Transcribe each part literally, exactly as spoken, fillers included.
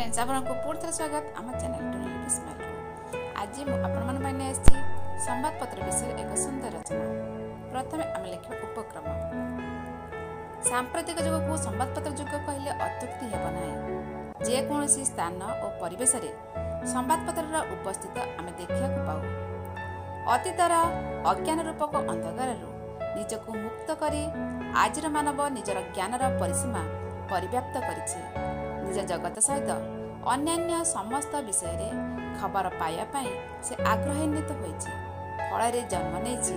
Friends आपको पुणी थोड़ा स्वागत आम चैनल स्माइल। आज मुझे संवादपत्र विषय एक सुंदर रचना। प्रथम आम लिखा उपक्रम। सांप्रतिक युग को संवादपत्र युग कहले अत्युक्ति हेब ना। जेकोसी स्थान और परिवेश संवादपत्र उपस्थित आम देखा पाऊ। अतीतर अज्ञान रूपक अंधकार निजक मुक्त कर आज मानव निजर ज्ञान परिसीमा परिव्याप्त कर निज जगत सहित अन्य समस्त विषय खबर पाइबा से आग्रहान्वित होती फल जन्म नहीं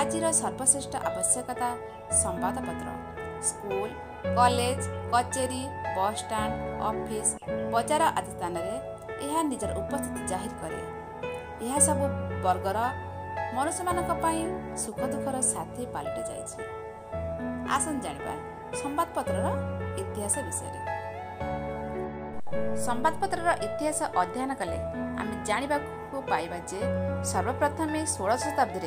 आज सर्वश्रेष्ठ आवश्यकता संवादपत्र। स्कूल कॉलेज कचेरी बस स्टैंड ऑफिस बाजार आदि स्थान में यह निजर उपस्थिति जाहिर करे। यह सब वर्गर मनुष्य मानी सुख दुखर साथी पलटि जाए। आसन जानिबा संवादपत्र इतिहास विषय। संवादपत्र इतिहास अध्ययन कले आम जाना पाइबा जे सर्वप्रथम षोलश शताब्दी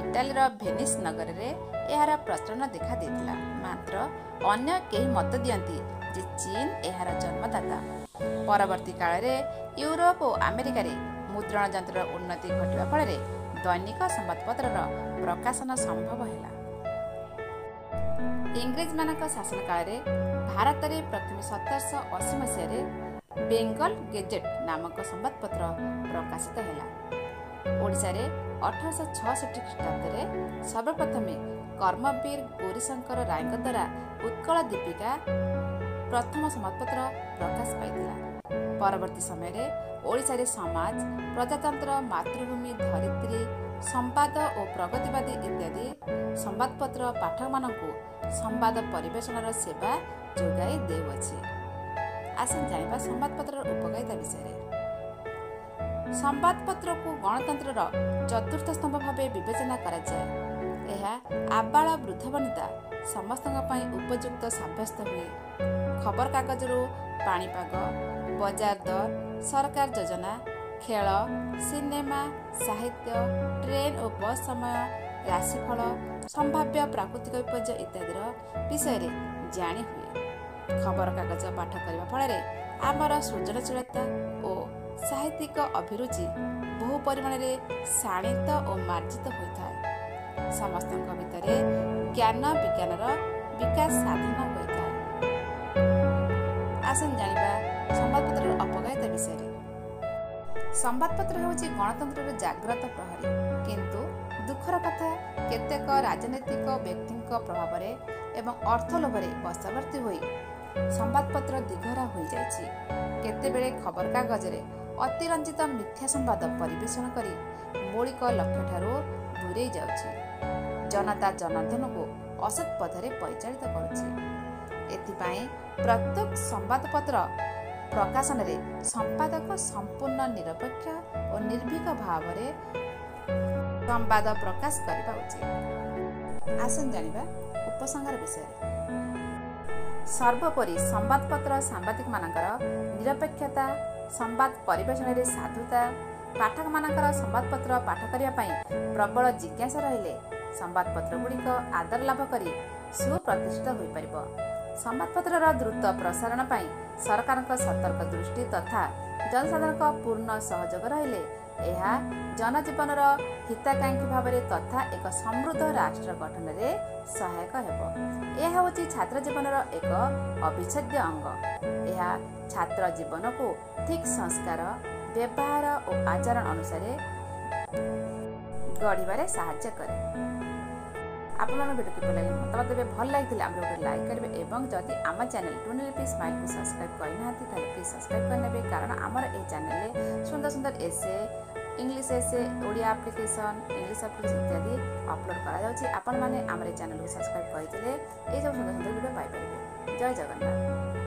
इटालीर भेनिस नगर में यार प्रचलन देखा देता। मात्र अन्य कई मत दियंती जे चीन यार जन्मदाता। परवर्ती काल रे यूरोप और अमेरिका रे मुद्रण यंत्र उन्नति घटवा फल दैनिक संवादपत्र प्रकाशन संभव है। इंग्रेज मान शासन काल भारत में प्रथम सतरश अशी मसीह बेंगल गेजेट नामक संवादपत्र प्रकाशित है। ओडिशा रे अठारश छष्टि ख्रीटाब्दी सर्वप्रथमे कर्मवीर गौरीशंकर राय द्वारा उत्कल दीपिका प्रथम संवादपत्र प्रकाश पाई। परवर्ती समय ओडिशा रे समाज प्रजातंत्र मातृभूमि धरित्री संवाद और प्रगतिवादी इत्यादि संवादपत्र पाठक मानकु संवाद परिवेशनर सेवा जोगाई देउअछि। आसन जानिबा संवादपत्र उपकारिता विषय। संवादपत्र को गणतंत्रर चतुर्थ स्तंभ भावे विवेचना करा जाय। ଏହା आबाल वृद्ध वनिता समस्तଙ୍କ ପାଇଁ ଉପଯୁକ୍ତ ସାବ୍ୟସ୍ତ ହୁଏ। ଖବରକାଗଜରୁ ପାଣିପାଗ ବଜାର ଦର ସରକାର ଯୋଜନା ଖେଳ ସିନେମା ସାହିତ୍ୟ ଟ୍ରେନ୍ ଓ ବସ୍ ସମୟ राशिफल संभाव्य प्राकृतिक विपर्य इत्यादि विषय जाणी हुए। खबर कागज पाठ करने फल आमर सृजनशीलता और साहित्यिक अभिरुचि बहु परिमाण में शाणित और मार्जित होता है। समस्त भीतर ज्ञान विज्ञानर विकास साधन होता है। आसन जानिबा संवादपत्र अपकारिता विषय। संवादपत्र होउछि गणतंत्र जागृत प्रहरी। किंतु दुखर कथा केतेक राजनैतिक व्यक्ति प्रभाव एवं अर्थलोभ वशावर्ती हो संवादपत्र दिघरा हो जाते। खबर कागज रे अतिरंजित मिथ्या संवाद परिवेषण करी मौलिक लक्ष्य ठारू दूरे जाउछि। जनता जनार्दन को असत पथरे परिचालित करुछि। एथिपाई प्रत्येक संवादपत्र प्रकाशन रे संपादक संपूर्ण निरपेक्ष और निर्भीक भाव संवाद प्रकाश करने उचित। आसन जानिबा उपसंहार विषय। सर्वोपरि संवादपत्र सांबादिक मानकर निरपेक्षता संवाद परिवेषण रे साधुता पाठक मानकर संवादपत्र पाठ करिया पई प्रबल जिज्ञासा रहिले संवादपत्र गुड़िक आदर लाभ करी सुप्रतिष्ठित होई परिबो। संवादपत्रर द्रुत प्रसारण पई सरकारक सतर्क दृष्टि तथा जनसाधारण पूर्ण सहयोग रहिले यह जनजीवनर हिताकांक्षी भाव तथा एक समृद्ध राष्ट्र गठन में सहायक हेब। यह होची छात्र जीवनर एक अविच्छेद्य अंग। यह छात्र जीवन को ठीक संस्कार व्यवहार और आचरण अनुसार गढ़वे साहाय्य करे। आप भिडियो किपर लगे मतलब देवे भल लगी आप लोग लाइक करेंगे और जदि आम चैनल टूनिल स्माइल को सब्सक्राइब करना प्लीज सब्सक्राइब करने कारण आमर ए चैनल सुंदर सुंदर essay English essay Odia application English application इत्यादि अपलोड करा आपण माने आमर चैनल को सब्सक्राइब करते ये सब सुंदर सुंदर वीडियो पाई पाइबे। जय जगन्नाथ।